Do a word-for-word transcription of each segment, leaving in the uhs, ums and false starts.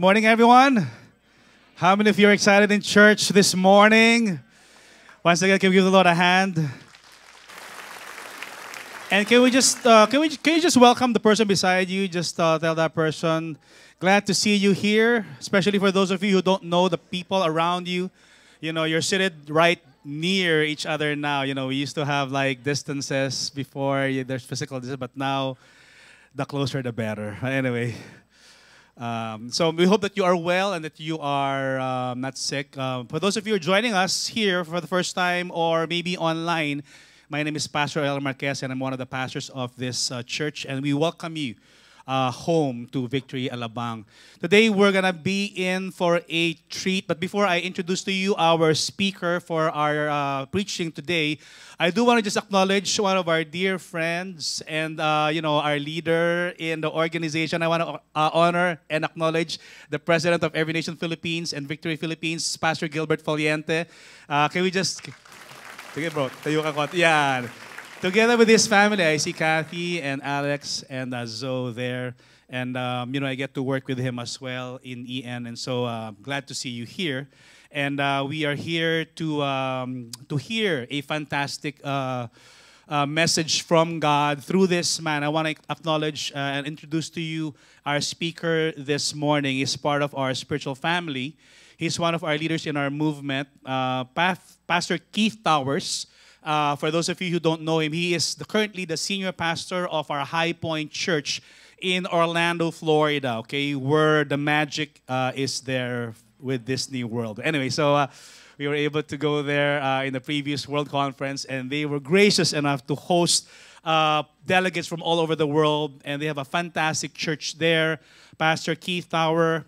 morning, everyone. How many of you are excited in church this morning? Once again, can we give the Lord a hand? And can we just uh, can we can you just welcome the person beside you? Just uh, tell that person, glad to see you here. Especially for those of you who don't know the people around you. You know, you're seated right near each other now. You know, we used to have like distances before. There's physical distance, but now the closer the better. Anyway. Um, so we hope that you are well and that you are uh, not sick. Uh, for those of you who are joining us here for the first time or maybe online, my name is Pastor El Marquez and I'm one of the pastors of this uh, church, and we welcome you uh, home to Victory Alabang. Today we're going to be in for a treat, but before I introduce to you our speaker for our uh, preaching today, I do want to just acknowledge one of our dear friends and, uh, you know, our leader in the organization. I want to uh, honor and acknowledge the president of Every Nation Philippines and Victory Philippines, Pastor Gilbert Foliente. Uh, can we just... Sige bro, tayo ka konti. Yan. Together with his family, I see Kathy and Alex and uh, Zoe there. And, um, you know, I get to work with him as well in E N. And so, uh, glad to see you here. And uh, we are here to um, to hear a fantastic uh, uh, message from God through this man. I want to acknowledge uh, and introduce to you our speaker this morning. He's part of our spiritual family. He's one of our leaders in our movement, uh, Path, Pastor Keith Towers. Uh, for those of you who don't know him, he is the, currently the senior pastor of our High Point Church in Orlando, Florida, okay, where the Magic uh, is there with Disney World. Anyway, so uh, we were able to go there uh, in the previous World Conference, and they were gracious enough to host uh, delegates from all over the world, and they have a fantastic church there. Pastor Keith Tower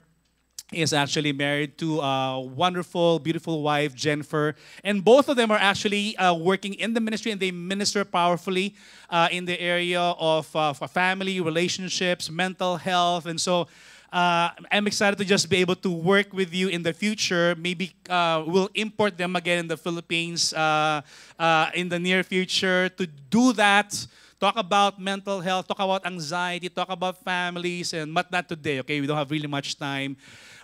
is actually married to a wonderful, beautiful wife, Jennifer. And both of them are actually uh, working in the ministry, and they minister powerfully uh, in the area of uh, family, relationships, mental health. And so uh, I'm excited to just be able to work with you in the future. Maybe uh, we'll import them again in the Philippines uh, uh, in the near future to do that. Talk about mental health, talk about anxiety, talk about families, and but not today, okay? We don't have really much time.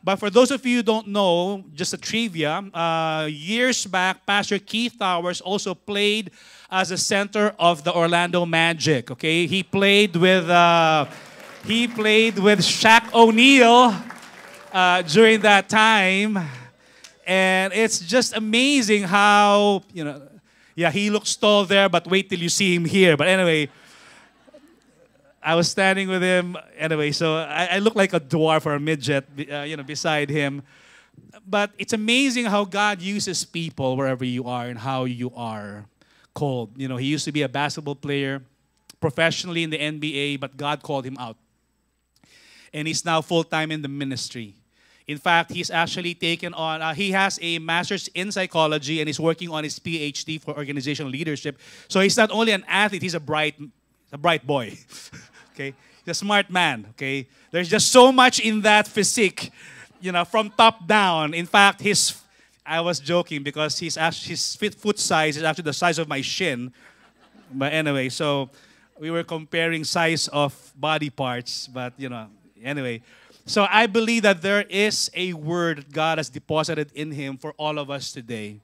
But for those of you who don't know, just a trivia, uh, years back, Pastor Keith Towers also played as a center of the Orlando Magic, okay? He played with, uh, he played with Shaq O'Neal uh, during that time. And it's just amazing how, you know, yeah, he looks tall there, but wait till you see him here. But anyway, I was standing with him. Anyway, so I, I look like a dwarf or a midget, uh, you know, beside him. But it's amazing how God uses people wherever you are and how you are called. You know, he used to be a basketball player professionally in the N B A, but God called him out. And he's now full-time in the ministry. In fact, he's actually taken on, uh, he has a master's in psychology and he's working on his P H D for organizational leadership. So he's not only an athlete, he's a bright, a bright boy, okay? He's a smart man, okay? There's just so much in that physique, you know, from top down. In fact, his, I was joking because he's actually, his foot size is actually the size of my shin. But anyway, so we were comparing size of body parts, but you know, anyway. So I believe that there is a word God has deposited in him for all of us today.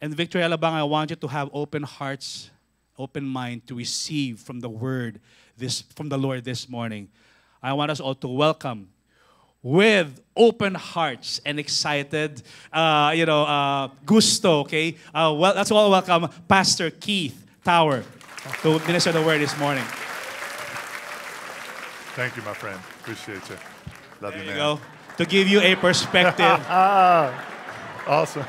And Victory Alabang, I want you to have open hearts, open mind to receive from the word, this from the Lord this morning. I want us all to welcome with open hearts and excited, uh, you know, uh, gusto, okay? Uh, well, let's all welcome Pastor Keith Tower to minister the word this morning. Thank you, my friend. Appreciate you. Love there you, man. You go. To give you a perspective. Awesome.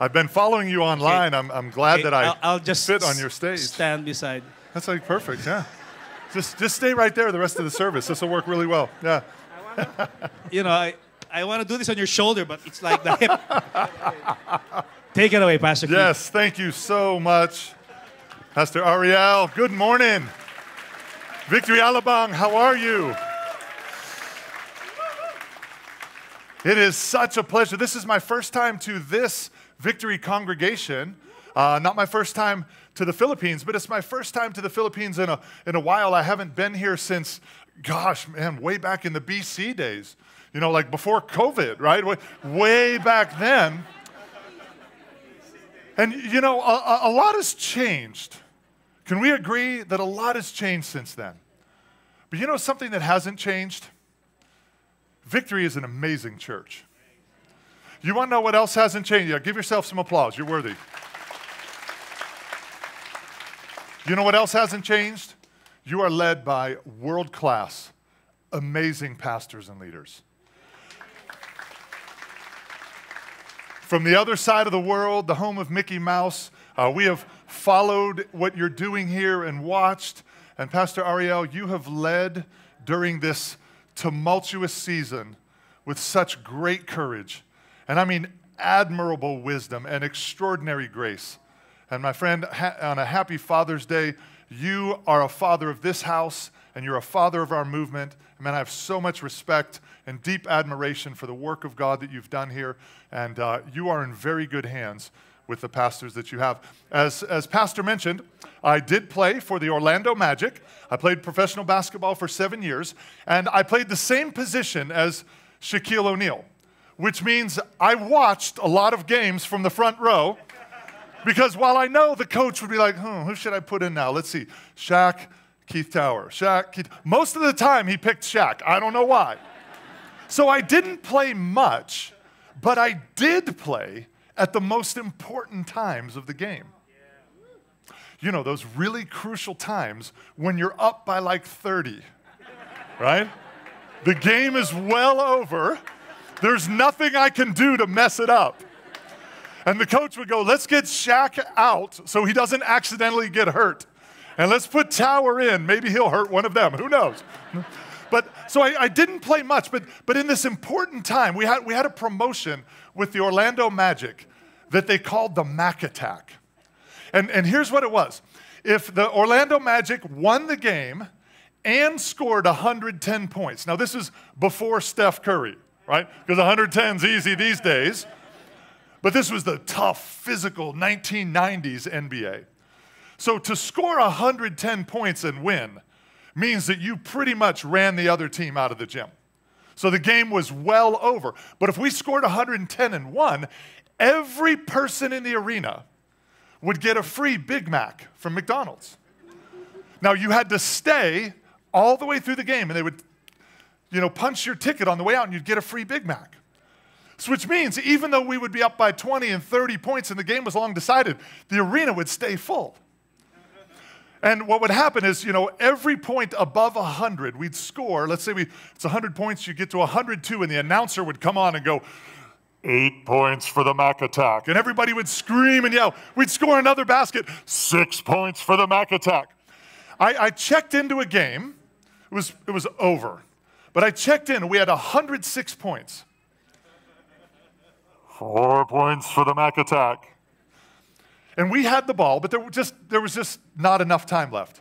I've been following you online. Okay. I'm, I'm glad okay. that I I'll, I'll just sit on your stage. Stand beside. That's like perfect, yeah. just just stay right there the rest of the service. This will work really well. Yeah. I wanna, you know, I, I want to do this on your shoulder, but it's like the hip. Take it away, Pastor. Yes, Keith. Thank you so much. Pastor Ariel, good morning. Victory Alabang, how are you? It is such a pleasure. This is my first time to this Victory congregation. Uh, not my first time to the Philippines, but it's my first time to the Philippines in a, in a while. I haven't been here since gosh, man, way back in the B C days, you know, like before COVID, right? Way, way back then. And, you know, a, a lot has changed. Can we agree that a lot has changed since then? But you know something that hasn't changed? Victory is an amazing church. You want to know what else hasn't changed? Yeah, give yourself some applause. You're worthy. You know what else hasn't changed? You are led by world-class, amazing pastors and leaders. From the other side of the world, the home of Mickey Mouse, uh, we have followed what you're doing here and watched. And Pastor Ariel, you have led during this tumultuous season with such great courage. And I mean admirable wisdom and extraordinary grace. And my friend, ha- on a happy Father's Day, you are a father of this house, and you're a father of our movement. And man, I have so much respect and deep admiration for the work of God that you've done here. And uh, you are in very good hands with the pastors that you have. As, as Pastor mentioned, I did play for the Orlando Magic. I played professional basketball for seven years, and I played the same position as Shaquille O'Neal, which means I watched a lot of games from the front row. Because while I know the coach would be like, hmm, who should I put in now? Let's see. Shaq, Keith Towers. Shaq, Keith. Most of the time he picked Shaq. I don't know why. So I didn't play much, but I did play at the most important times of the game. You know, those really crucial times when you're up by like thirty, right? The game is well over. There's nothing I can do to mess it up. And the coach would go, let's get Shaq out so he doesn't accidentally get hurt. And let's put Tower in. Maybe he'll hurt one of them. Who knows? But so I, I didn't play much. But, but in this important time, we had, we had a promotion with the Orlando Magic that they called the Mac Attack. And, and here's what it was. If the Orlando Magic won the game and scored one hundred ten points. Now, this is before Steph Curry, right? Because one hundred ten is easy these days. But this was the tough, physical nineteen nineties N B A. So to score one hundred ten points and win means that you pretty much ran the other team out of the gym. So the game was well over. But if we scored one hundred ten and won, every person in the arena would get a free Big Mac from McDonald's. Now, you had to stay all the way through the game, and they would, you know, punch your ticket on the way out, and you'd get a free Big Mac. So which means even though we would be up by twenty and thirty points and the game was long decided, the arena would stay full. And what would happen is, you know, every point above one hundred, we'd score. Let's say we, it's one hundred points, you get to one hundred two, and the announcer would come on and go, eight points for the Mac Attack. And everybody would scream and yell. We'd score another basket, six points for the Mac Attack. I, I checked into a game. It was, it was over. But I checked in, and we had one hundred six points. Four points for the Mac Attack. And we had the ball, but there, were just, there was just not enough time left.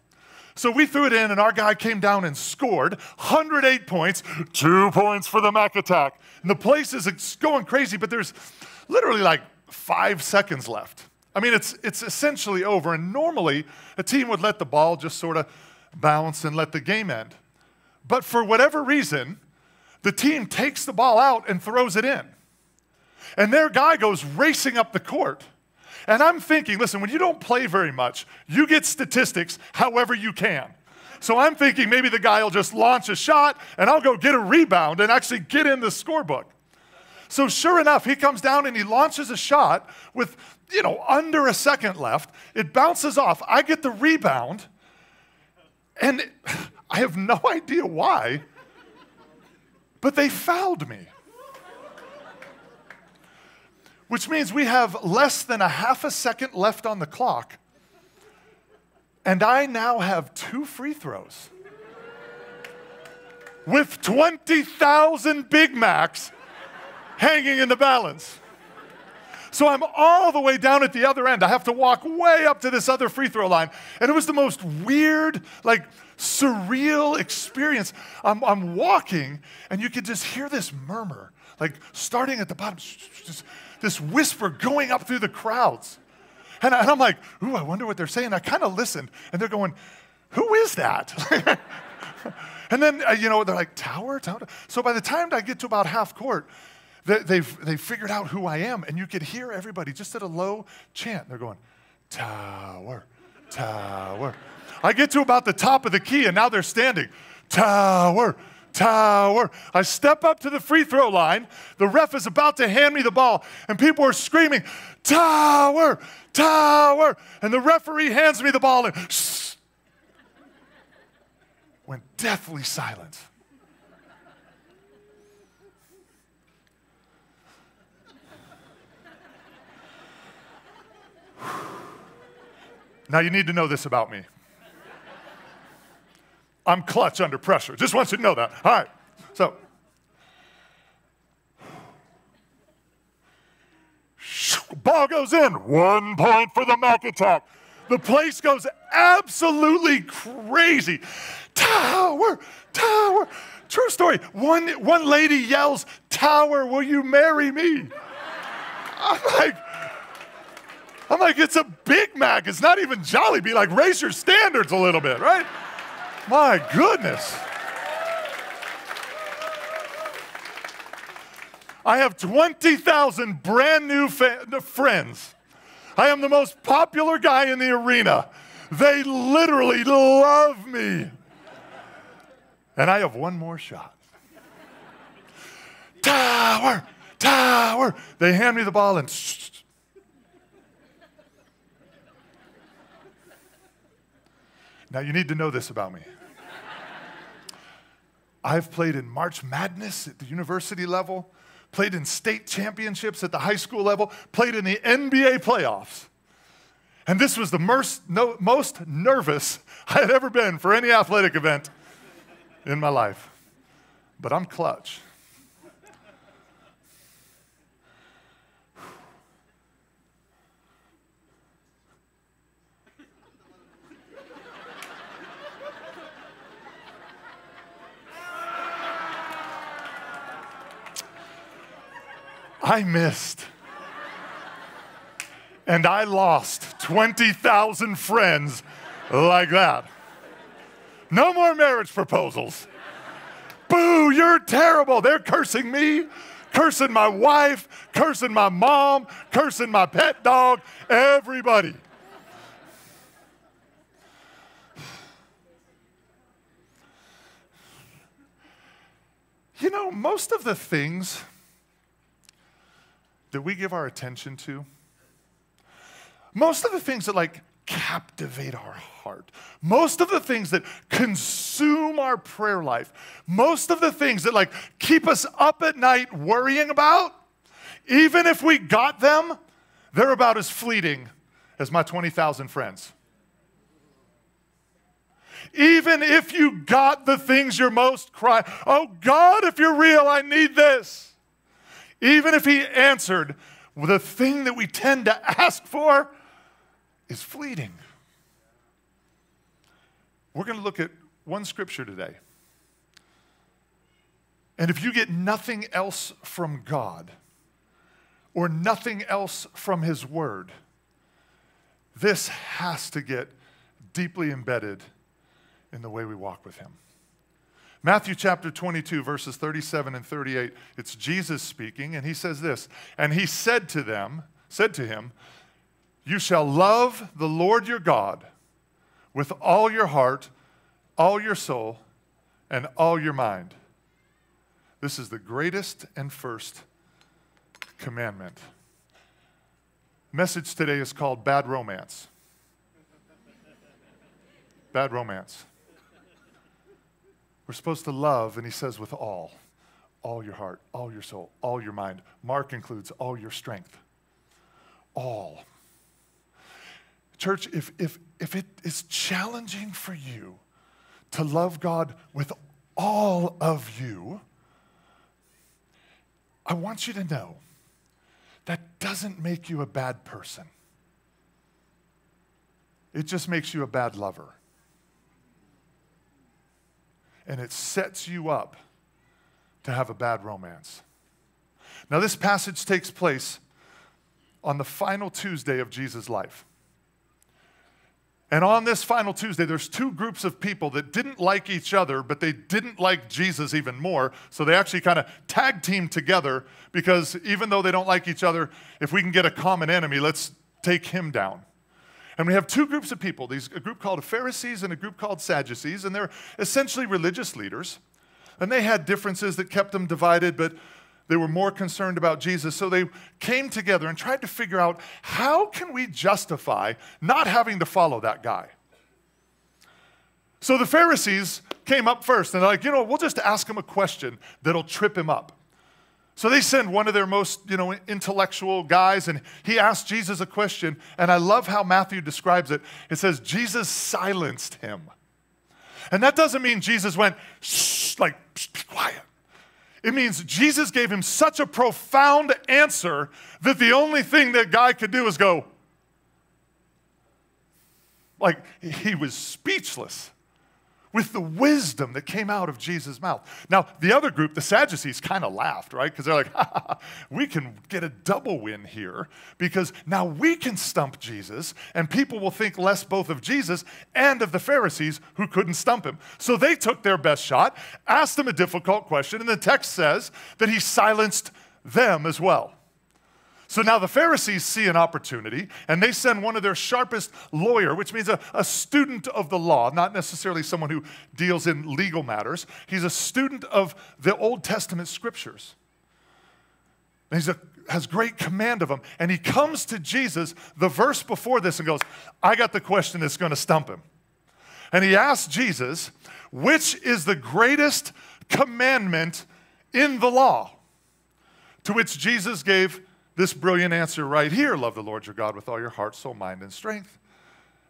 So we threw it in, and our guy came down and scored one hundred eight points, two points for the Mac Attack. And the place is it's going crazy, but there's literally like five seconds left. I mean, it's, it's essentially over. And normally, a team would let the ball just sort of bounce and let the game end. But for whatever reason, the team takes the ball out and throws it in. And their guy goes racing up the court. And I'm thinking, listen, when you don't play very much, you get statistics however you can. So I'm thinking maybe the guy will just launch a shot, and I'll go get a rebound and actually get in the scorebook. So sure enough, he comes down and he launches a shot with, you know, under a second left. It bounces off. I get the rebound. And it, I have no idea why, but they fouled me. Which means we have less than a half a second left on the clock, and I now have two free throws with twenty thousand Big Macs hanging in the balance. So I'm all the way down at the other end. I have to walk way up to this other free throw line, and it was the most weird, like surreal experience. I'm, I'm walking, and you could just hear this murmur, like starting at the bottom, just this whisper going up through the crowds. And, I, and I'm like, ooh, I wonder what they're saying. I kind of listened, and they're going, who is that? And then, uh, you know, they're like, tower, tower? So by the time I get to about half court, they, they've, they've figured out who I am. And you could hear everybody just at a low chant. They're going, tower, tower. I get to about the top of the key, and now they're standing. Tower, tower. I step up to the free throw line. The ref is about to hand me the ball, and people are screaming, tower, tower. And the referee hands me the ball, and shh. Went deathly silent. Now you need to know this about me. I'm clutch under pressure. Just want you to know that. All right. So. Ball goes in. One point for the Mac Attack. The place goes absolutely crazy. Tower, tower. True story. One, one lady yells, tower, will you marry me? I'm like, I'm like, it's a Big Mac. It's not even Jollibee. Like, raise your standards a little bit, right? My goodness. I have twenty thousand brand new friends. I am the most popular guy in the arena. They literally love me. And I have one more shot. Tower, tower. They hand me the ball and shh. Now you need to know this about me. I've played in March Madness at the university level, played in state championships at the high school level, played in the N B A playoffs. And this was the most, no, most nervous I had ever been for any athletic event in my life. But I'm clutch. I missed, and I lost twenty thousand friends like that. No more marriage proposals. Boo, you're terrible. They're cursing me, cursing my wife, cursing my mom, cursing my pet dog, everybody. You know, most of the things that we give our attention to, most of the things that like captivate our heart, most of the things that consume our prayer life, most of the things that like keep us up at night worrying about, even if we got them, they're about as fleeting as my twenty thousand friends. Even if you got the things you're most crying, oh God, if you're real, I need this. Even if he answered, well, the thing that we tend to ask for is fleeting. We're going to look at one scripture today. And if you get nothing else from God or nothing else from his word, this has to get deeply embedded in the way we walk with him. Matthew chapter twenty-two, verses thirty-seven and thirty-eight, it's Jesus speaking, and he says this, and he said to them, said to him, you shall love the Lord your God with all your heart, all your soul, and all your mind. This is the greatest and first commandment. Message today is called Bad Romance. Bad Romance. We're supposed to love, and he says, with all, all your heart, all your soul, all your mind. Mark includes all your strength, all. Church, if, if, if it is challenging for you to love God with all of you, I want you to know that doesn't make you a bad person. It just makes you a bad lover. And it sets you up to have a bad romance. Now, this passage takes place on the final Tuesday of Jesus' life. And on this final Tuesday, there's two groups of people that didn't like each other, but they didn't like Jesus even more. So they actually kind of tag team together because even though they don't like each other, if we can get a common enemy, let's take him down. And we have two groups of people, these, a group called Pharisees and a group called Sadducees, and they're essentially religious leaders. And they had differences that kept them divided, but they were more concerned about Jesus. So they came together and tried to figure out, how can we justify not having to follow that guy? So the Pharisees came up first, and they're like, you know, we'll just ask him a question that'll trip him up. So they send one of their most, you know, intellectual guys, and he asked Jesus a question, and I love how Matthew describes it. It says, Jesus silenced him. And that doesn't mean Jesus went, shh, like, shh, be quiet. It means Jesus gave him such a profound answer that the only thing that guy could do is go, like, he was speechless with the wisdom that came out of Jesus' mouth. Now, the other group, the Sadducees, kind of laughed, right? Because they're like, ha, ha, ha, we can get a double win here because now we can stump Jesus and people will think less both of Jesus and of the Pharisees who couldn't stump him. So they took their best shot, asked him a difficult question, and the text says that he silenced them as well. So now the Pharisees see an opportunity, and they send one of their sharpest lawyer, which means a, a student of the law, not necessarily someone who deals in legal matters. He's a student of the Old Testament scriptures. And he has great command of them, and he comes to Jesus the verse before this and goes, I got the question that's going to stump him. And he asks Jesus, which is the greatest commandment in the law? To which Jesus gave this brilliant answer right here, love the Lord your God with all your heart, soul, mind, and strength.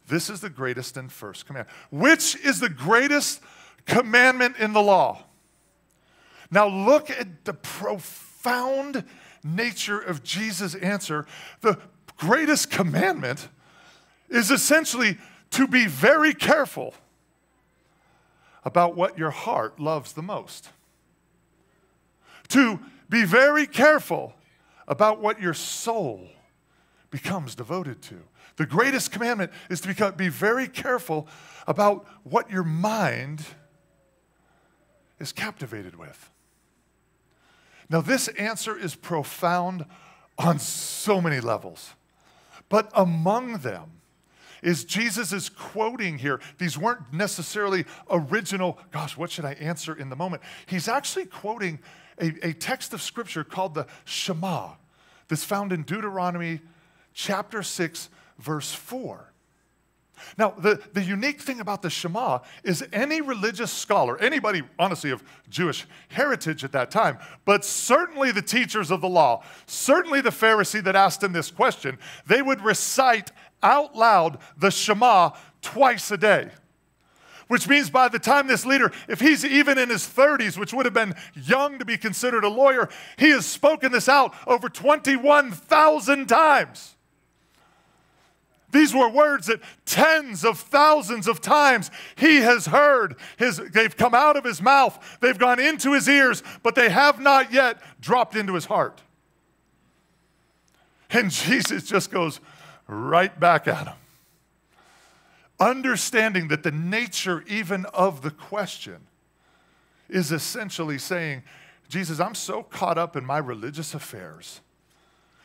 This is the greatest and first command. Which is the greatest commandment in the law? Now look at the profound nature of Jesus' answer. The greatest commandment is essentially to be very careful about what your heart loves the most. To be very careful about what your soul becomes devoted to. The greatest commandment is to become, be very careful about what your mind is captivated with. Now, this answer is profound on so many levels, but among them is Jesus is quoting here. These weren't necessarily original, gosh, what should I answer in the moment? He's actually quoting a, a text of scripture called the Shema that's found in Deuteronomy chapter six, verse four. Now, the, the unique thing about the Shema is any religious scholar, anybody, honestly, of Jewish heritage at that time, but certainly the teachers of the law, certainly the Pharisee that asked him this question, they would recite out loud the Shema twice a day, which means by the time this leader, if he's even in his thirties, which would have been young to be considered a lawyer, he has spoken this out over twenty-one thousand times. These were words that tens of thousands of times he has heard. His, they've come out of his mouth. They've gone into his ears, but they have not yet dropped into his heart. And Jesus just goes right back at him. Understanding that the nature even of the question is essentially saying, Jesus, I'm so caught up in my religious affairs,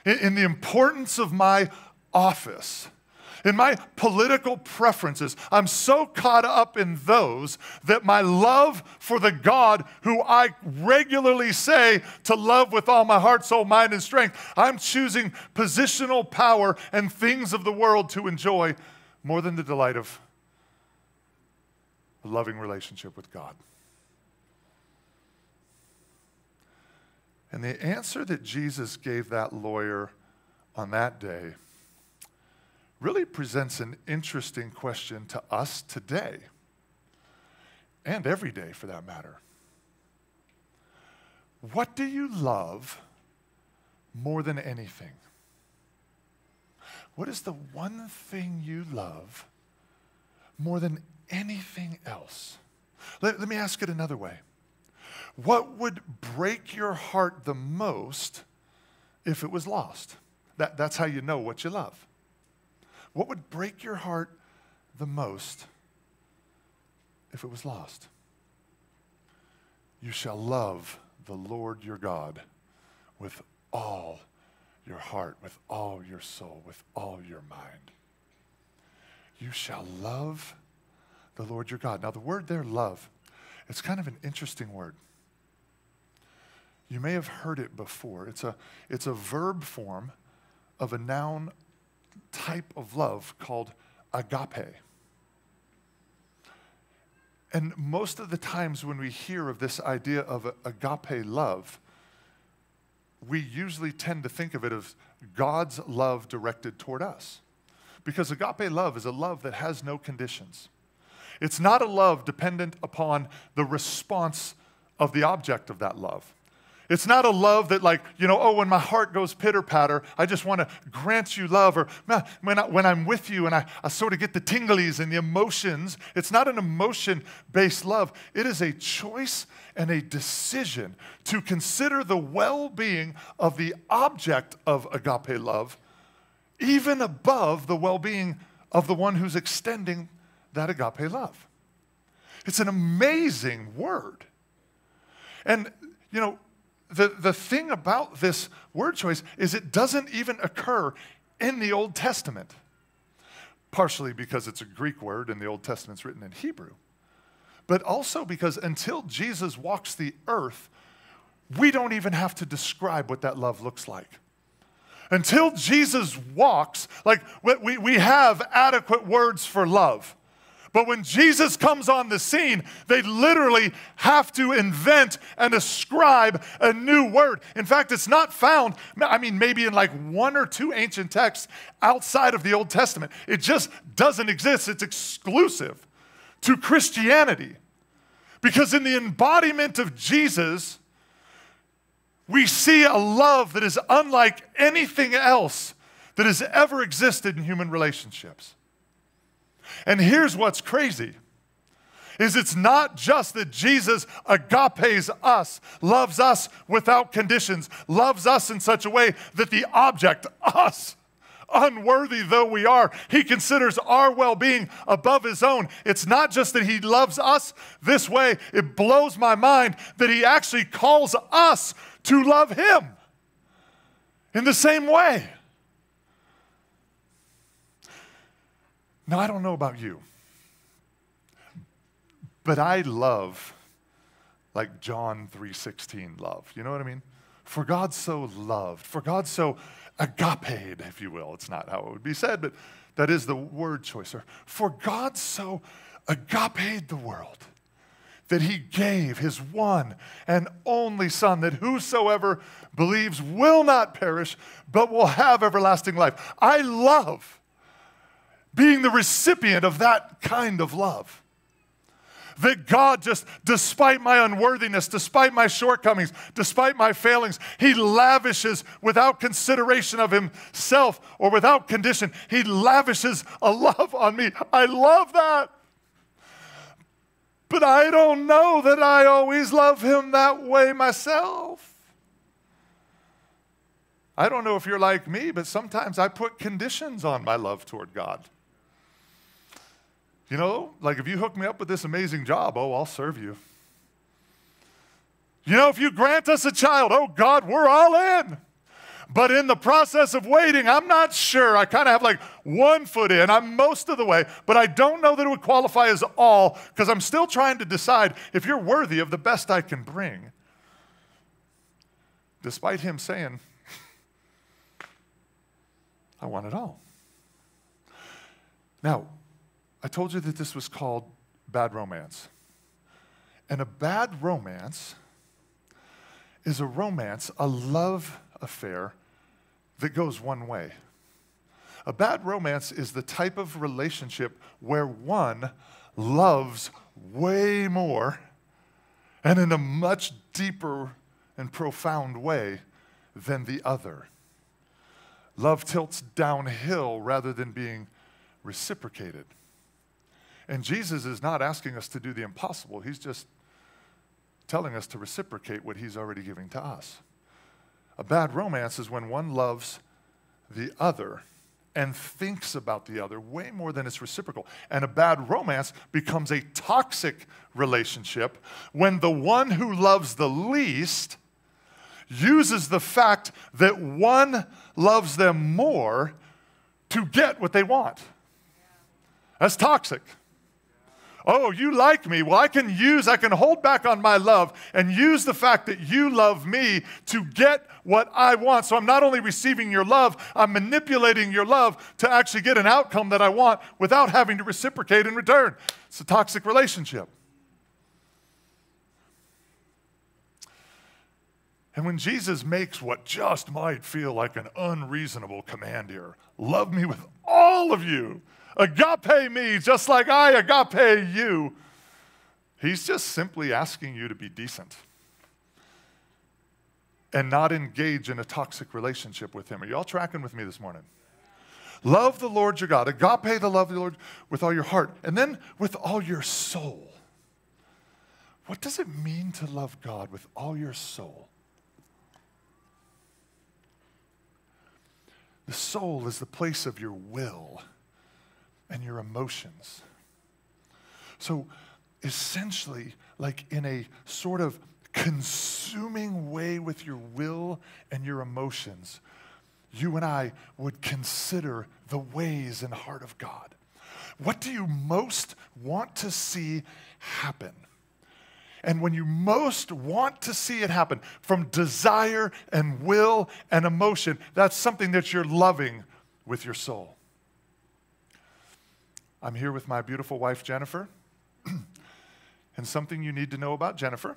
in, in the importance of my office, in my political preferences, I'm so caught up in those that my love for the God who I regularly say to love with all my heart, soul, mind, and strength, I'm choosing positional power and things of the world to enjoy more than the delight of a loving relationship with God. And the answer that Jesus gave that lawyer on that day really presents an interesting question to us today, and every day for that matter. What do you love more than anything? What is the one thing you love more than anything else? Let, let me ask it another way. What would break your heart the most if it was lost? That, that's how you know what you love. What would break your heart the most if it was lost. You shall love the Lord your God with all your heart, with all your soul, with all your mind. You shall love the Lord your God. Now, the word there, love, it's kind of an interesting word. You may have heard it before. It's a, it's a verb form of a noun type of love called agape. And most of the times when we hear of this idea of agape love, we usually tend to think of it as God's love directed toward us. Because agape love is a love that has no conditions. It's not a love dependent upon the response of the object of that love. It's not a love that like, you know, oh, when my heart goes pitter-patter, I just want to grant you love. Or when, I, when I'm with you and I, I sort of get the tinglies and the emotions. It's not an emotion-based love. It is a choice and a decision to consider the well-being of the object of agape love even above the well-being of the one who's extending that agape love. It's an amazing word. And, you know, The, the thing about this word choice is it doesn't even occur in the Old Testament, partially because it's a Greek word and the Old Testament's written in Hebrew, but also because until Jesus walks the earth, we don't even have to describe what that love looks like. Until Jesus walks, like we, we have adequate words for love. But when Jesus comes on the scene, they literally have to invent and ascribe a new word. In fact, it's not found, I mean, maybe in like one or two ancient texts outside of the Old Testament. It just doesn't exist. It's exclusive to Christianity. Because in the embodiment of Jesus, we see a love that is unlike anything else that has ever existed in human relationships. And here's what's crazy, is it's not just that Jesus agapes us, loves us without conditions, loves us in such a way that the object, us, unworthy though we are, he considers our well-being above his own. It's not just that he loves us this way. It blows my mind that he actually calls us to love him in the same way. Now, I don't know about you, but I love like John three sixteen love. You know what I mean? For God so loved, for God so agaped, if you will. It's not how it would be said, but that is the word choice. For God so agaped the world that he gave his one and only Son, that whosoever believes will not perish, but will have everlasting life. I love being the recipient of that kind of love. That God just, despite my unworthiness, despite my shortcomings, despite my failings, he lavishes without consideration of himself or without condition. He lavishes a love on me. I love that. But I don't know that I always love him that way myself. I don't know if you're like me, but sometimes I put conditions on my love toward God. You know, like if you hook me up with this amazing job, oh, I'll serve you. You know, if you grant us a child, oh, God, we're all in. But in the process of waiting, I'm not sure. I kind of have like one foot in. I'm most of the way, but I don't know that it would qualify as all because I'm still trying to decide if you're worthy of the best I can bring. Despite him saying, I want it all. Now, I told you that this was called bad romance. And a bad romance is a romance, a love affair that goes one way. A bad romance is the type of relationship where one loves way more and in a much deeper and profound way than the other. Love tilts downhill rather than being reciprocated. And Jesus is not asking us to do the impossible. He's just telling us to reciprocate what he's already giving to us. A bad romance is when one loves the other and thinks about the other way more than it's reciprocal. And a bad romance becomes a toxic relationship when the one who loves the least uses the fact that one loves them more to get what they want. That's toxic. Oh, you like me. Well, I can use, I can hold back on my love and use the fact that you love me to get what I want. So I'm not only receiving your love, I'm manipulating your love to actually get an outcome that I want without having to reciprocate in return. It's a toxic relationship. And when Jesus makes what just might feel like an unreasonable command here, love me with all of you, agape me just like I agape you, he's just simply asking you to be decent and not engage in a toxic relationship with him. Are you all tracking with me this morning? Love the Lord your God, agape the love of the Lord with all your heart, and then with all your soul. What does it mean to love God with all your soul? The soul is the place of your will and your emotions. So essentially, like in a sort of consuming way with your will and your emotions, you and I would consider the ways and heart of God. What do you most want to see happen? And when you most want to see it happen, from desire and will and emotion, that's something that you're loving with your soul. I'm here with my beautiful wife, Jennifer. And something you need to know about Jennifer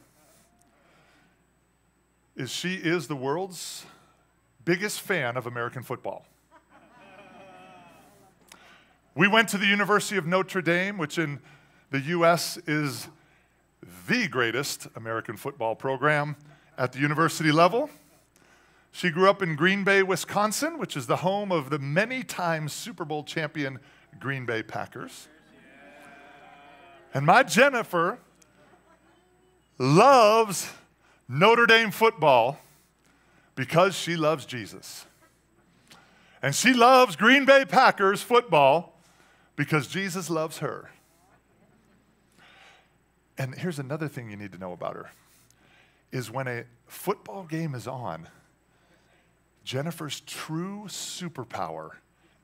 is she is the world's biggest fan of American football. We went to the University of Notre Dame, which in the U S is the greatest American football program at the university level. She grew up in Green Bay, Wisconsin, which is the home of the many-time Super Bowl champion Green Bay Packers. And my Jennifer loves Notre Dame football because she loves Jesus. And she loves Green Bay Packers football because Jesus loves her. And here's another thing you need to know about her, is when a football game is on, Jennifer's true superpower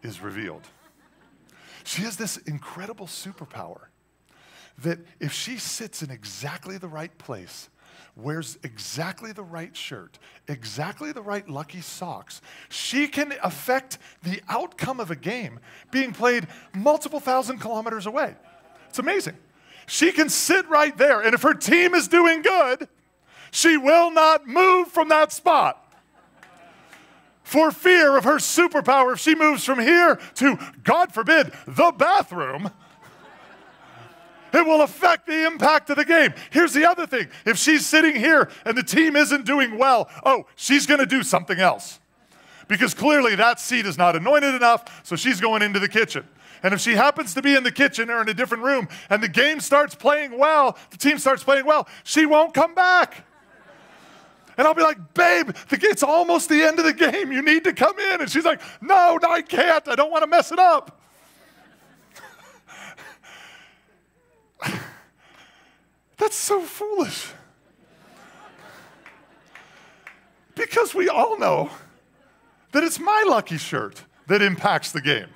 is revealed. She has this incredible superpower that if she sits in exactly the right place, wears exactly the right shirt, exactly the right lucky socks, she can affect the outcome of a game being played multiple thousand kilometers away. It's amazing. She can sit right there, and if her team is doing good, she will not move from that spot for fear of her superpower. If she moves from here to, God forbid, the bathroom, it will affect the impact of the game. Here's the other thing. If she's sitting here and the team isn't doing well, oh, she's going to do something else because clearly that seat is not anointed enough, so she's going into the kitchen. And if she happens to be in the kitchen or in a different room and the game starts playing well, the team starts playing well, she won't come back. And I'll be like, babe, the, it's almost the end of the game. You need to come in. And she's like, no, no, I can't. I don't want to mess it up. That's so foolish. Because we all know that it's my lucky shirt that impacts the game.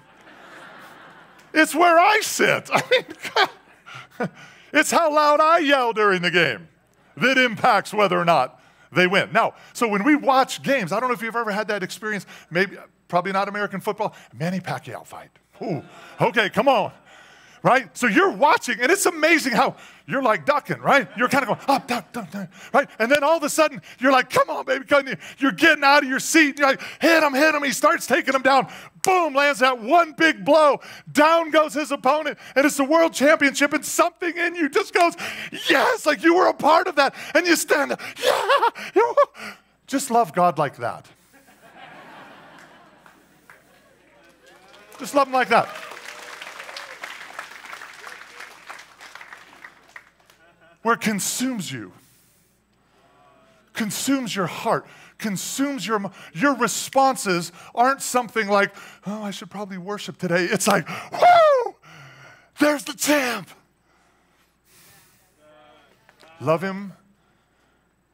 It's where I sit. I mean, God. It's how loud I yell during the game that impacts whether or not they win. Now, so when we watch games, I don't know if you've ever had that experience, maybe, probably not American football, Manny Pacquiao fight. Ooh, okay, come on, right? So you're watching, and it's amazing how you're like ducking, right? You're kind of going up, duck, duck, duck, right? And then all of a sudden, you're like, come on, baby, come on. You're getting out of your seat. You're like, hit him, hit him. He starts taking him down. Boom, lands that one big blow. Down goes his opponent, and it's the world championship, and something in you just goes, yes, like you were a part of that. And you stand there, yeah. Just love God like that. Just love him like that. Where it consumes you, consumes your heart, consumes your, your responses aren't something like, oh, I should probably worship today. It's like, whoo, there's the champ. Love him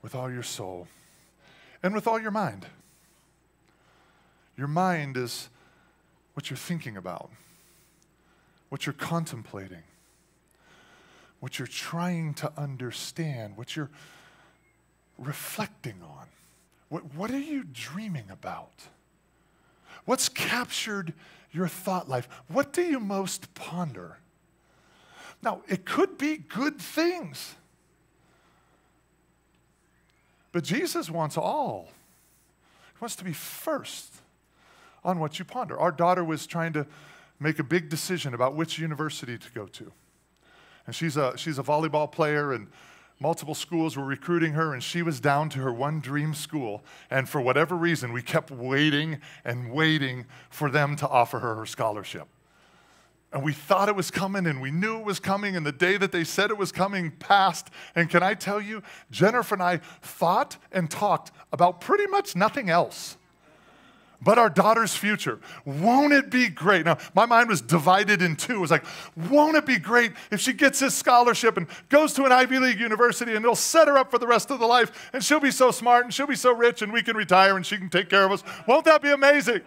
with all your soul and with all your mind. Your mind is what you're thinking about, what you're contemplating, what you're trying to understand, what you're reflecting on. What, what are you dreaming about? What's captured your thought life? What do you most ponder? Now, it could be good things, but Jesus wants all. He wants to be first on what you ponder. Our daughter was trying to make a big decision about which university to go to. And she's a, she's a volleyball player, and multiple schools were recruiting her, and she was down to her one dream school. And for whatever reason, we kept waiting and waiting for them to offer her her scholarship. And we thought it was coming, and we knew it was coming, and the day that they said it was coming passed. And can I tell you, Jennifer and I thought and talked about pretty much nothing else but our daughter's future. Won't it be great? Now, my mind was divided in two. It was like, won't it be great if she gets this scholarship and goes to an Ivy League university and they'll set her up for the rest of the life, and she'll be so smart and she'll be so rich and we can retire and she can take care of us. Won't that be amazing?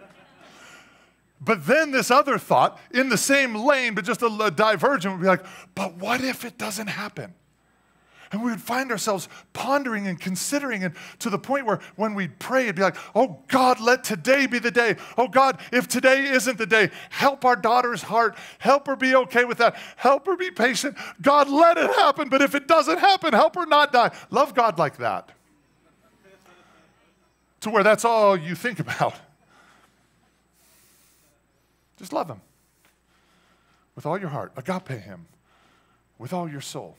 But then this other thought in the same lane, but just a divergent, would be like, but what if it doesn't happen? And we would find ourselves pondering and considering, and to the point where when we'd pray, it'd be like, oh God, let today be the day. Oh God, if today isn't the day, help our daughter's heart. Help her be okay with that. Help her be patient. God, let it happen. But if it doesn't happen, help her not die. Love God like that. To where that's all you think about. Just love him with all your heart. Agape him with all your soul,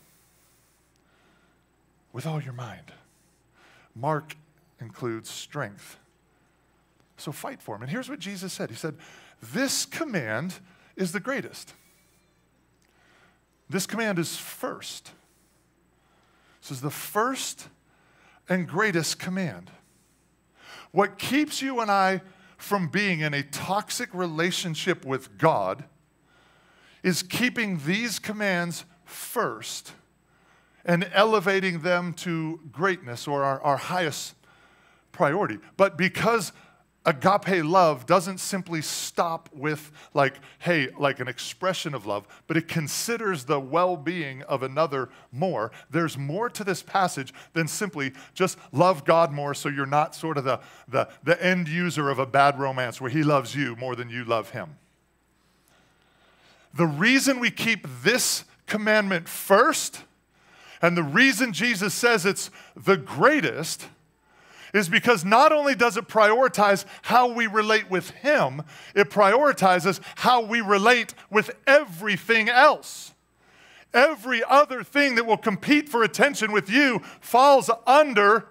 with all your mind. Mark includes strength. So fight for him. And here's what Jesus said. He said, this command is the greatest. This command is first. This is the first and greatest command. What keeps you and I from being in a toxic relationship with God is keeping these commands first and elevating them to greatness, or our, our highest priority. But because agape love doesn't simply stop with like, hey, like an expression of love, but it considers the well-being of another more. There's more to this passage than simply just love God more so you're not sort of the, the, the end user of a bad romance where he loves you more than you love him. The reason we keep this commandment first, and the reason Jesus says it's the greatest, is because not only does it prioritize how we relate with him, it prioritizes how we relate with everything else. Every other thing that will compete for attention with you falls under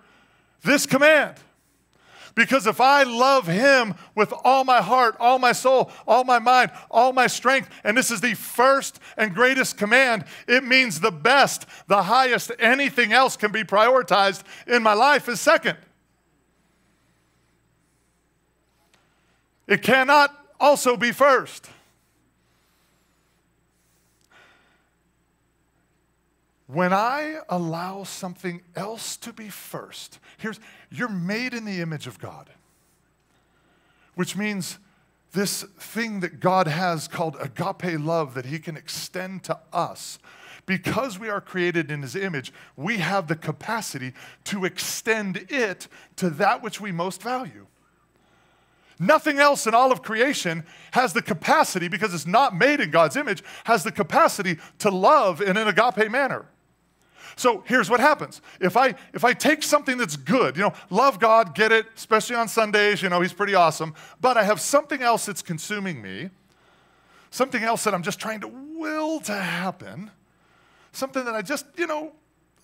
this command. Because if I love him with all my heart, all my soul, all my mind, all my strength, and this is the first and greatest command, it means the best, the highest, anything else can be prioritized in my life is second. It cannot also be first. When I allow something else to be first, here's, you're made in the image of God, which means this thing that God has called agape love that he can extend to us. Because we are created in his image, we have the capacity to extend it to that which we most value. Nothing else in all of creation has the capacity, because it's not made in God's image, has the capacity to love in an agape manner. So here's what happens. If I, if I take something that's good, you know, love God, get it, especially on Sundays, you know, he's pretty awesome, but I have something else that's consuming me, something else that I'm just trying to will to happen, something that I just, you know,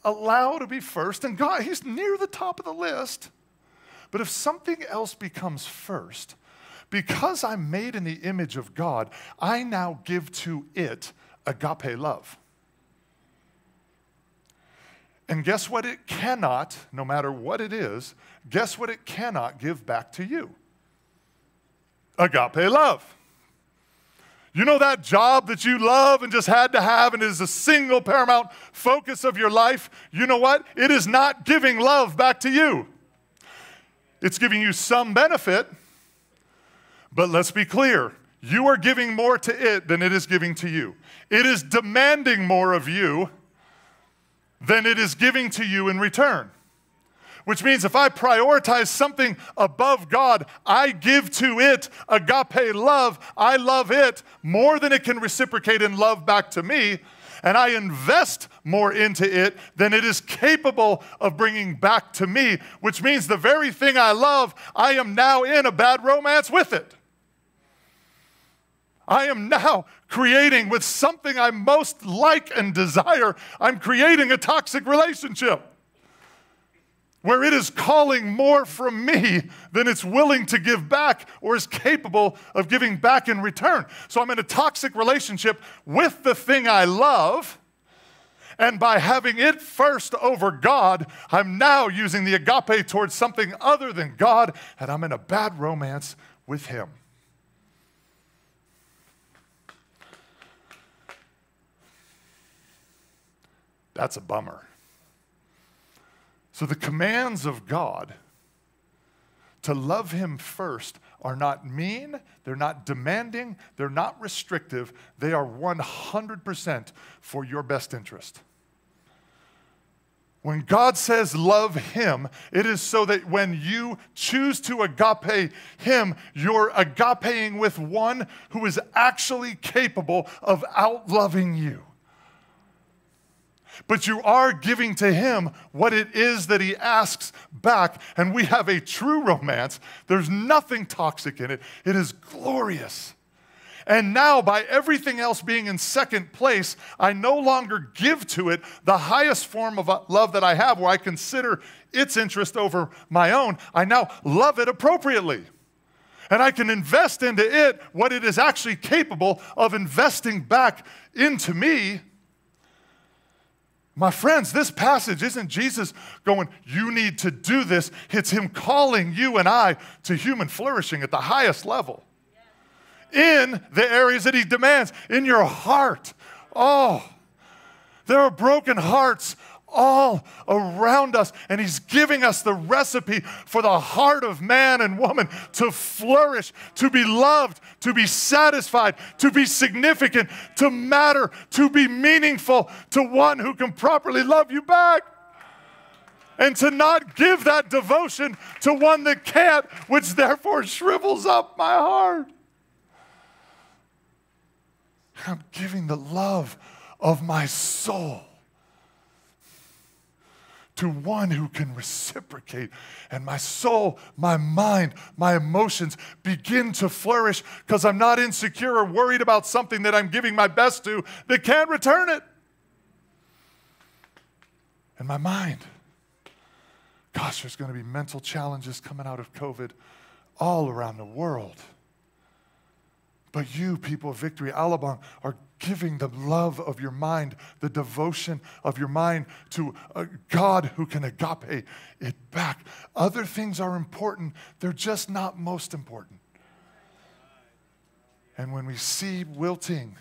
allow to be first, and God, he's near the top of the list. But if something else becomes first, because I'm made in the image of God, I now give to it agape love. And guess what it cannot, no matter what it is, guess what it cannot give back to you? Agape love. You know that job that you love and just had to have and is a single paramount focus of your life? You know what? It is not giving love back to you. It's giving you some benefit, but let's be clear. You are giving more to it than it is giving to you. It is demanding more of you than it is giving to you in return. Which means if I prioritize something above God, I give to it agape love. I love it more than it can reciprocate in love back to me, and I invest more into it than it is capable of bringing back to me, which means the very thing I love, I am now in a bad romance with it. I am now creating with something I most like and desire, I'm creating a toxic relationship where it is calling more from me than it's willing to give back or is capable of giving back in return. So I'm in a toxic relationship with the thing I love, and by having it first over God, I'm now using the agape towards something other than God, and I'm in a bad romance with Him. That's a bummer. So the commands of God to love Him first are not mean, they're not demanding, they're not restrictive, they are one hundred percent for your best interest. When God says love Him, it is so that when you choose to agape Him, you're agapeing with one who is actually capable of outloving you. But you are giving to Him what it is that He asks back, and we have a true romance. There's nothing toxic in it. It is glorious. And now, by everything else being in second place, I no longer give to it the highest form of love that I have, where I consider its interest over my own. I now love it appropriately. And I can invest into it what it is actually capable of investing back into me. My friends, this passage isn't Jesus going, you need to do this. It's Him calling you and I to human flourishing at the highest level. In the areas that He demands, in your heart. Oh, there are broken hearts all around us, and He's giving us the recipe for the heart of man and woman to flourish, to be loved, to be satisfied, to be significant, to matter, to be meaningful to one who can properly love you back, and to not give that devotion to one that can't, which therefore shrivels up my heart. I'm giving the love of my soul to one who can reciprocate, and my soul, my mind, my emotions begin to flourish because I'm not insecure or worried about something that I'm giving my best to that can't return it. And my mind, gosh, there's going to be mental challenges coming out of COVID all around the world. But you, people of Victory Alabang, are giving the love of your mind, the devotion of your mind to a God who can agape it back. Other things are important. They're just not most important. And when we see wilting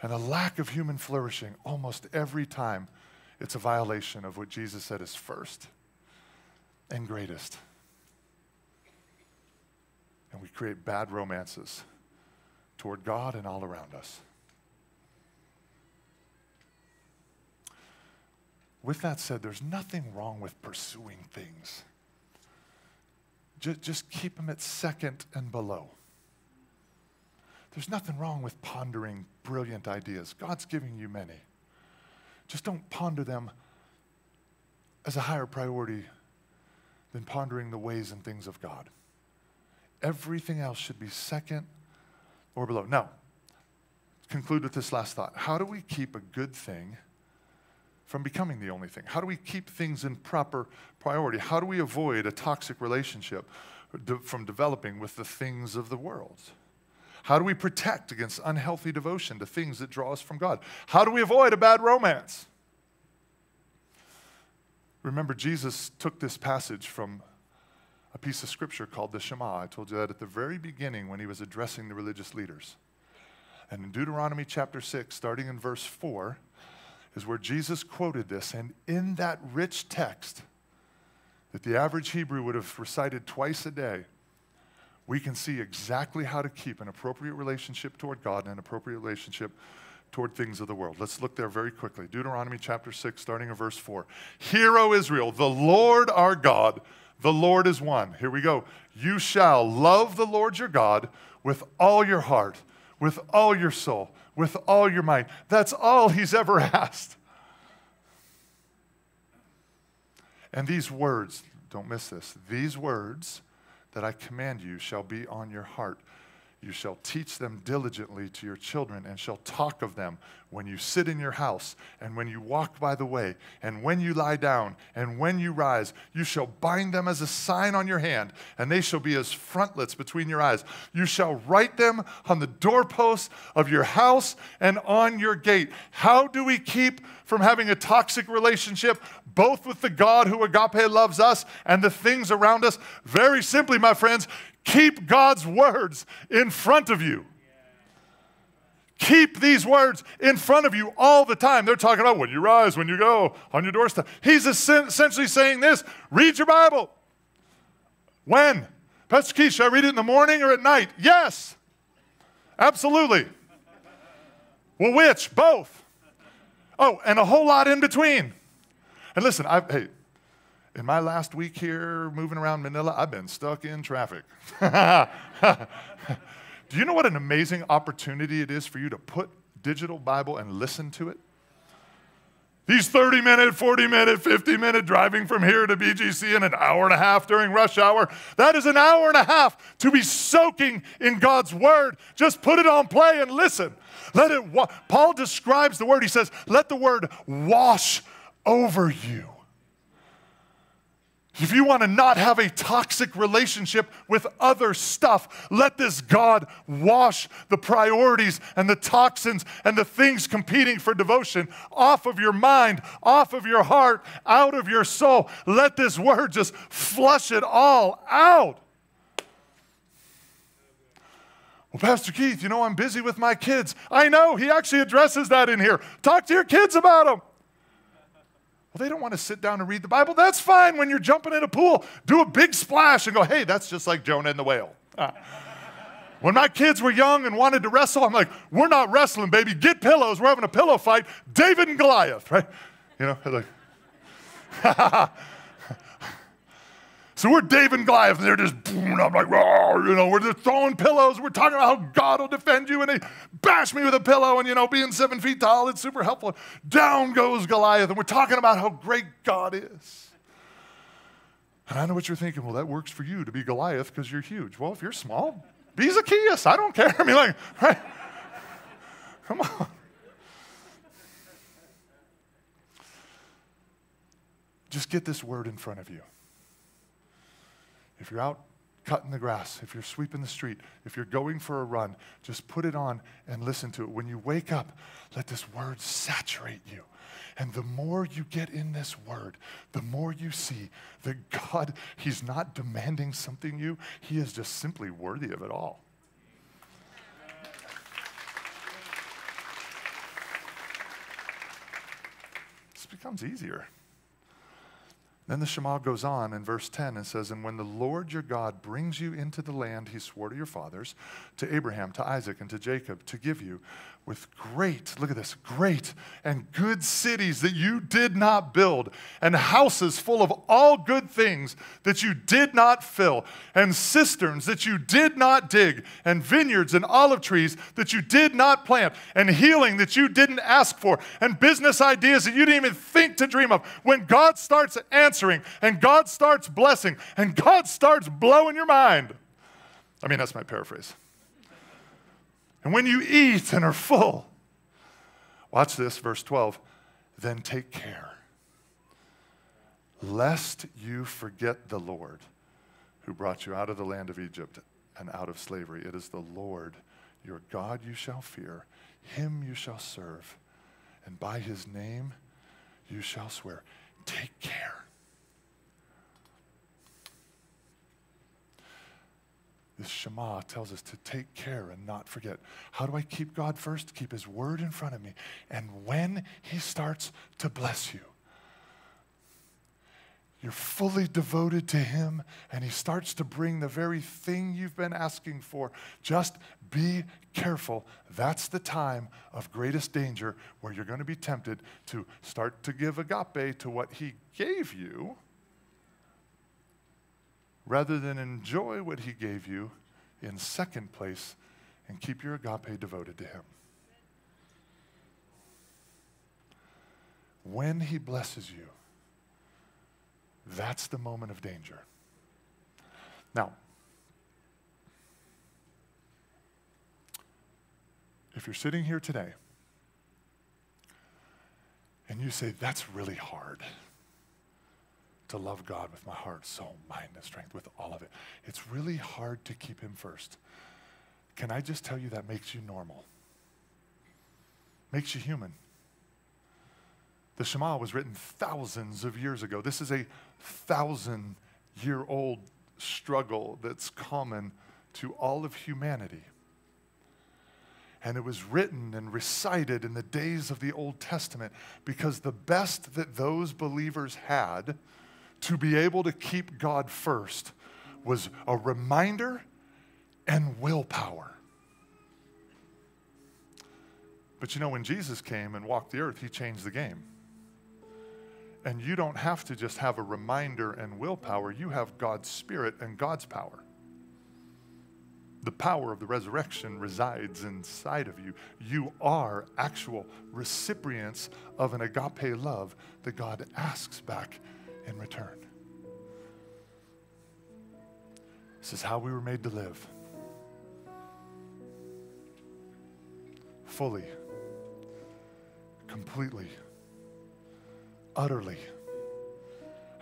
and a lack of human flourishing, almost every time it's a violation of what Jesus said is first and greatest. And we create bad romances toward God and all around us. With that said, there's nothing wrong with pursuing things. Just, just keep them at second and below. There's nothing wrong with pondering brilliant ideas. God's giving you many. Just don't ponder them as a higher priority than pondering the ways and things of God. Everything else should be second or below. Now, conclude with this last thought. How do we keep a good thing from becoming the only thing? How do we keep things in proper priority? How do we avoid a toxic relationship from developing with the things of the world? How do we protect against unhealthy devotion to things that draw us from God? How do we avoid a bad romance? Remember, Jesus took this passage from a piece of scripture called the Shema. I told you that at the very beginning when he was addressing the religious leaders. And in Deuteronomy chapter six, starting in verse four, is where Jesus quoted this. And in that rich text that the average Hebrew would have recited twice a day, we can see exactly how to keep an appropriate relationship toward God and an appropriate relationship toward things of the world. Let's look there very quickly. Deuteronomy chapter six, starting in verse four. Hear, O Israel, the Lord our God, the Lord is one. Here we go. You shall love the Lord your God with all your heart, with all your soul, with all your mind. That's all he's ever asked. And these words, don't miss this, these words that I command you shall be on your heart. You shall teach them diligently to your children and shall talk of them when you sit in your house and when you walk by the way and when you lie down and when you rise. You shall bind them as a sign on your hand and they shall be as frontlets between your eyes. You shall write them on the doorposts of your house and on your gate. How do we keep from having a toxic relationship both with the God who agape loves us and the things around us? Very simply, my friends, keep God's words in front of you. Keep these words in front of you all the time. They're talking about when you rise, when you go, on your doorstep. He's essentially saying this, read your Bible. When? Pastor Keith, should I read it in the morning or at night? Yes, absolutely. Well, which? Both. Oh, and a whole lot in between. And listen, I've, hey, in my last week here, moving around Manila, I've been stuck in traffic. Do you know what an amazing opportunity it is for you to put digital Bible and listen to it? These thirty-minute, forty-minute, fifty-minute driving from here to B G C in an hour and a half during rush hour, that is an hour and a half to be soaking in God's word. Just put it on play and listen. Let it. Wa- Paul describes the word. He says, let the word wash over you. If you want to not have a toxic relationship with other stuff, let this God wash the priorities and the toxins and the things competing for devotion off of your mind, off of your heart, out of your soul. Let this word just flush it all out. Well, Pastor Keith, you know I'm busy with my kids. I know, he actually addresses that in here. Talk to your kids about them. Well, they don't want to sit down and read the Bible. That's fine. When you're jumping in a pool, do a big splash and go, hey, that's just like Jonah and the whale. Ah. When my kids were young and wanted to wrestle, I'm like, we're not wrestling, baby. Get pillows. We're having a pillow fight. David and Goliath, right? You know, like, so we're David and Goliath, and they're just, boom, I'm like, you know, we're just throwing pillows. We're talking about how God will defend you, and they bash me with a pillow, and, you know, being seven feet tall, it's super helpful. Down goes Goliath, and we're talking about how great God is. And I know what you're thinking. Well, that works for you to be Goliath because you're huge. Well, if you're small, be Zacchaeus. I don't care. I mean, like, right? Come on. Just get this word in front of you. If you're out cutting the grass, if you're sweeping the street, if you're going for a run, just put it on and listen to it. When you wake up, let this word saturate you. And the more you get in this word, the more you see that God, he's not demanding something you. He is just simply worthy of it all. This becomes easier. Then the Shema goes on in verse ten and says, and when the Lord your God brings you into the land he swore to your fathers, to Abraham, to Isaac, and to Jacob, to give you with great, look at this, great and good cities that you did not build, and houses full of all good things that you did not fill, and cisterns that you did not dig, and vineyards and olive trees that you did not plant, and healing that you didn't ask for, and business ideas that you didn't even think to dream of. When God starts answering, and God starts blessing, and God starts blowing your mind. I mean, that's my paraphrase. And when you eat and are full, watch this, verse twelve, then take care, lest you forget the Lord who brought you out of the land of Egypt and out of slavery. It is the Lord your God you shall fear, him you shall serve, and by his name you shall swear. Take care. This Shema tells us to take care and not forget. How do I keep God first? Keep his word in front of me. And when he starts to bless you, you're fully devoted to him, and he starts to bring the very thing you've been asking for. Just be careful. That's the time of greatest danger where you're going to be tempted to start to give agape to what he gave you rather than enjoy what he gave you in second place and keep your agape devoted to him. When he blesses you, that's the moment of danger. Now, if you're sitting here today and you say, that's really hard to love God with my heart, soul, mind, and strength, with all of it. It's really hard to keep him first. Can I just tell you that makes you normal? Makes you human. The Shema was written thousands of years ago. This is a thousand-year-old struggle that's common to all of humanity. And it was written and recited in the days of the Old Testament because the best that those believers had to be able to keep God first was a reminder and willpower. But you know, when Jesus came and walked the earth, he changed the game. And you don't have to just have a reminder and willpower. You have God's Spirit and God's power. The power of the resurrection resides inside of you. You are actual recipients of an agape love that God asks back in return. This is how we were made to live. Fully, completely, utterly,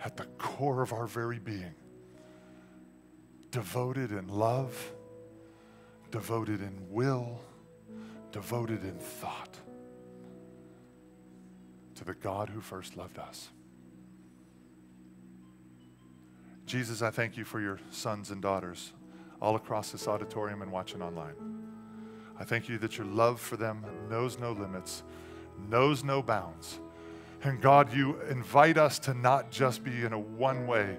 at the core of our very being, devoted in love, devoted in will, devoted in thought to the God who first loved us. Jesus, I thank you for your sons and daughters all across this auditorium and watching online. I thank you that your love for them knows no limits, knows no bounds. And God, you invite us to not just be in a one-way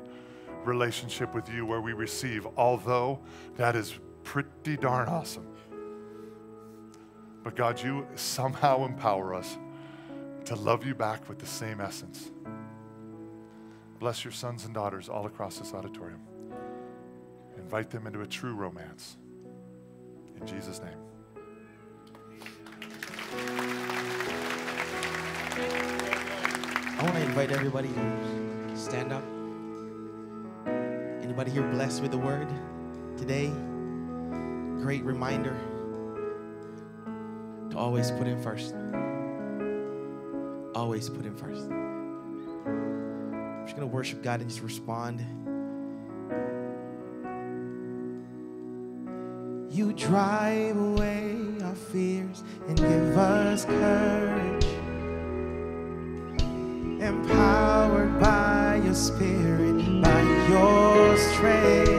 relationship with you where we receive, although that is pretty darn awesome. But God, you somehow empower us to love you back with the same essence. Bless your sons and daughters all across this auditorium. Invite them into a true romance. In Jesus' name. I want to invite everybody to stand up. Anybody here blessed with the word today? Great reminder to always put him first. Always put him first. I'm just going to worship God and just respond. You drive away our fears and give us courage. Empowered by your Spirit, by your strength.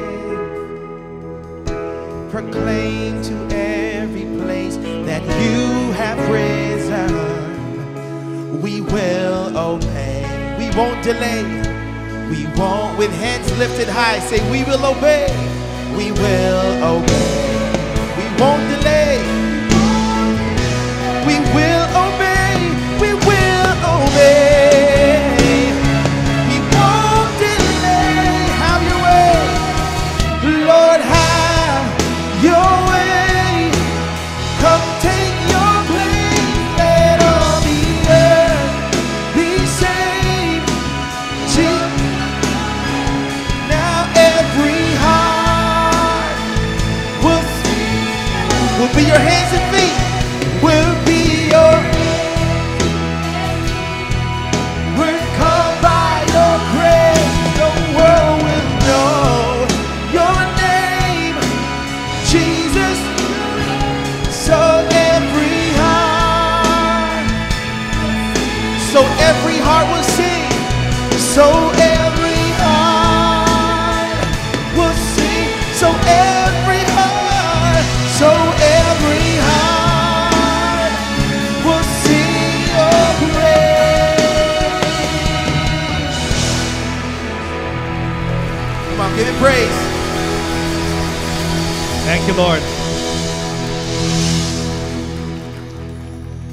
Proclaim to every place that you have risen. We will obey. We won't delay. We won't, with hands lifted high, say we will obey. We will obey. We won't delay. We will obey. We will obey. We won't delay. Have your way, Lord. Lord.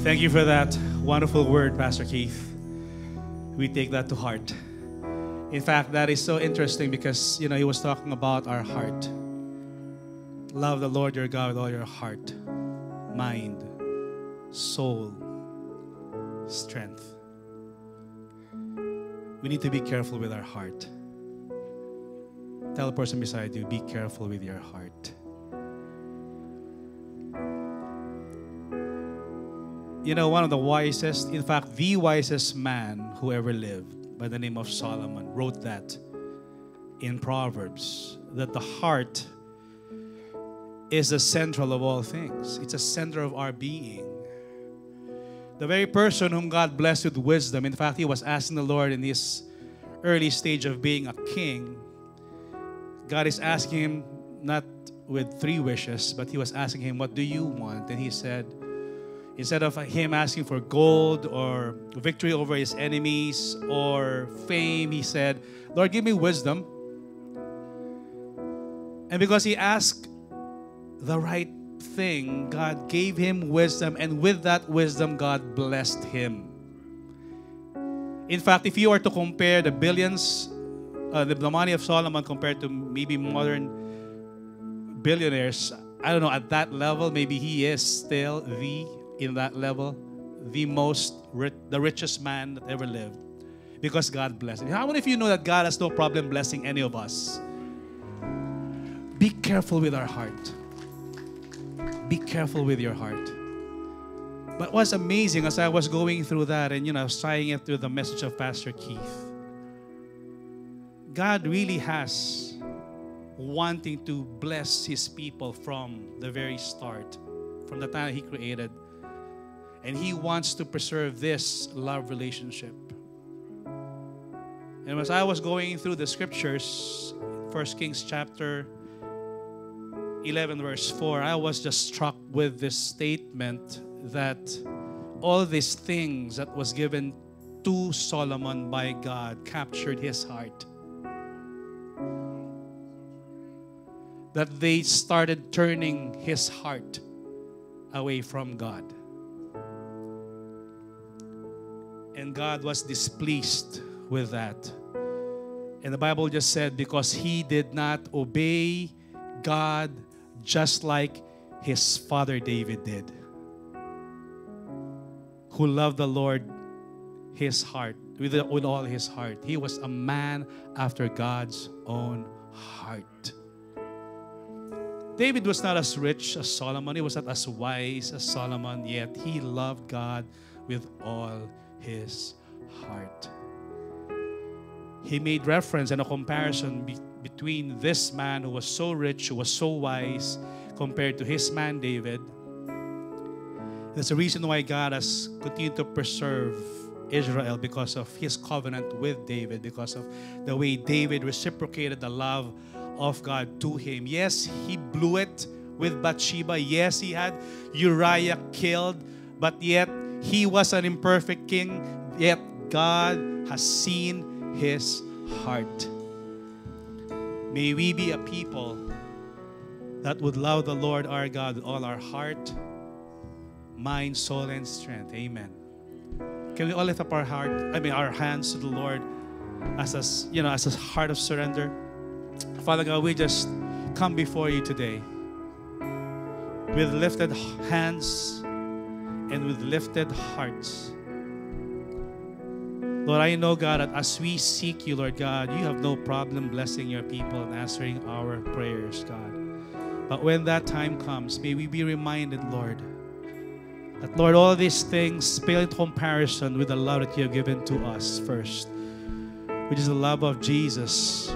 Thank you for that wonderful word, Pastor Keith. We take that to heart. In fact, that is so interesting because, you know, he was talking about our heart. Love the Lord your God with all your heart, mind, soul, strength. We need to be careful with our heart. Tell the person beside you, be careful with your heart. You know, one of the wisest, in fact, the wisest man who ever lived, by the name of Solomon, wrote that in Proverbs, that the heart is the central of all things. It's the center of our being. The very person whom God blessed with wisdom, in fact, he was asking the Lord in his early stage of being a king, God is asking him not with three wishes, but he was asking him, what do you want? And he said, instead of him asking for gold or victory over his enemies or fame, he said, Lord, give me wisdom. And because he asked the right thing, God gave him wisdom, and with that wisdom, God blessed him. In fact, if you were to compare the billions, Uh, the, the money of Solomon compared to maybe modern billionaires, I don't know, at that level, maybe he is still the, in that level, the most, ri the richest man that ever lived because God blessed him. How many of you know that God has no problem blessing any of us? Be careful with our heart. Be careful with your heart. But what's amazing, as I was going through that and, you know, I was trying it through the message of Pastor Keith, God really has wanting to bless His people from the very start, from the time He created. And He wants to preserve this love relationship. And as I was going through the scriptures, First Kings chapter eleven verse four, I was just struck with this statement that all these things that was given to Solomon by God captured his heart. That they started turning his heart away from God. And God was displeased with that. And the Bible just said, because he did not obey God just like his father David did, who loved the Lord his heart, with, with all his heart. He was a man after God's own heart. David was not as rich as Solomon. He was not as wise as Solomon, yet he loved God with all his heart. He made reference and a comparison be between this man who was so rich, who was so wise, compared to his man David. That's the reason why God has continued to preserve Israel because of his covenant with David, because of the way David reciprocated the love of God to him. Yes, he blew it with Bathsheba. Yes, he had Uriah killed, but yet he was an imperfect king, yet God has seen his heart. May we be a people that would love the Lord our God with all our heart, mind, soul, and strength. Amen. Can we all lift up our heart, I mean our hands to the Lord as a, you know, as a heart of surrender? Father God, we just come before you today with lifted hands and with lifted hearts. Lord, I know, God, that as we seek you, Lord God, you have no problem blessing your people and answering our prayers, God. But when that time comes, may we be reminded, Lord, that, Lord, all these things pale in comparison with the love that you have given to us first, which is the love of Jesus,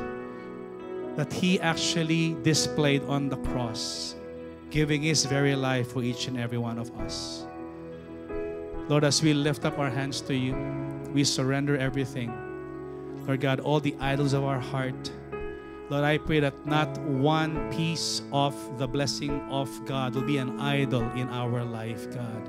that he actually displayed on the cross, giving his very life for each and every one of us. Lord, as we lift up our hands to you, we surrender everything. Lord God, all the idols of our heart. Lord, I pray that not one piece of the blessing of God will be an idol in our life, God.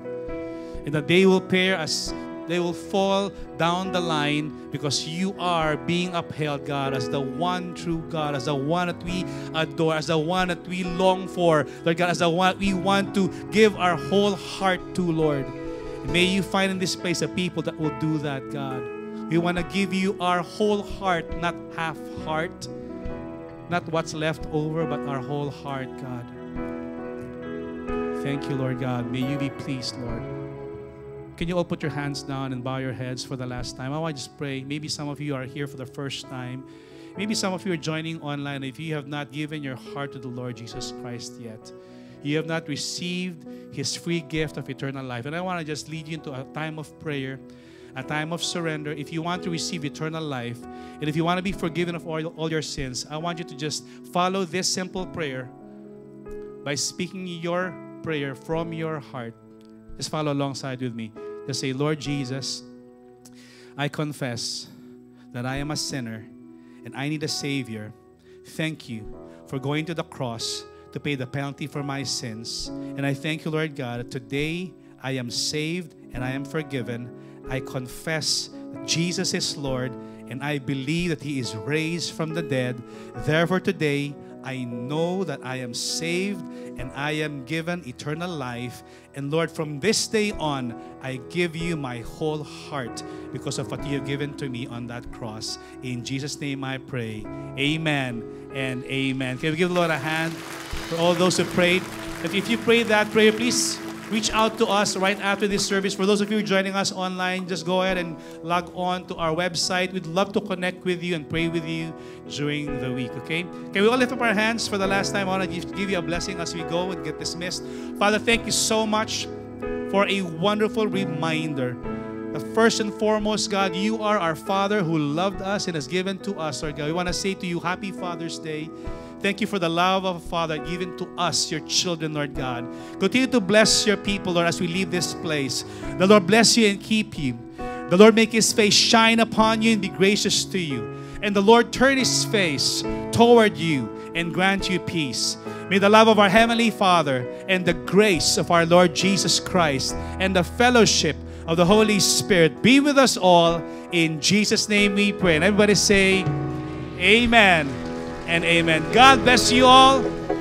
And that they will pair as They will fall down the line because you are being upheld, God, as the one true God, as the one that we adore, as the one that we long for, Lord God, as the one we want to give our whole heart to, Lord. May you find in this place a people that will do that, God. We want to give you our whole heart, not half heart, not what's left over, but our whole heart, God. Thank you, Lord God. May you be pleased, Lord. Can you all put your hands down and bow your heads for the last time? I want to just pray. Maybe some of you are here for the first time. Maybe some of you are joining online. If you have not given your heart to the Lord Jesus Christ yet, you have not received His free gift of eternal life. And I want to just lead you into a time of prayer, a time of surrender. If you want to receive eternal life, and if you want to be forgiven of all, all your sins, I want you to just follow this simple prayer by speaking your prayer from your heart. Just follow alongside with me. Just say, Lord Jesus, I confess that I am a sinner and I need a Savior. Thank you for going to the cross to pay the penalty for my sins. And I thank you, Lord God, today I am saved and I am forgiven. I confess that Jesus is Lord and I believe that He is raised from the dead. Therefore today, I know that I am saved and I am given eternal life. And Lord, from this day on, I give you my whole heart because of what you have given to me on that cross. In Jesus' name I pray. Amen and amen. Can we give the Lord a hand for all those who prayed? And if you prayed that prayer, please reach out to us right after this service. For those of you joining us online, just go ahead and log on to our website. We'd love to connect with you and pray with you during the week, okay? Can we all lift up our hands for the last time? I want to give you a blessing as we go and get dismissed. Father, thank you so much for a wonderful reminder. First and foremost, God, you are our Father who loved us and has given to us, Lord God. We want to say to you, Happy Father's Day. Thank you for the love of a Father given to us, your children, Lord God. Continue to bless your people, Lord, as we leave this place. The Lord bless you and keep you. The Lord make His face shine upon you and be gracious to you. And the Lord turn His face toward you and grant you peace. May the love of our Heavenly Father and the grace of our Lord Jesus Christ and the fellowship of the Holy Spirit be with us all. In Jesus' name we pray. And everybody say, Amen. And amen. God bless you all.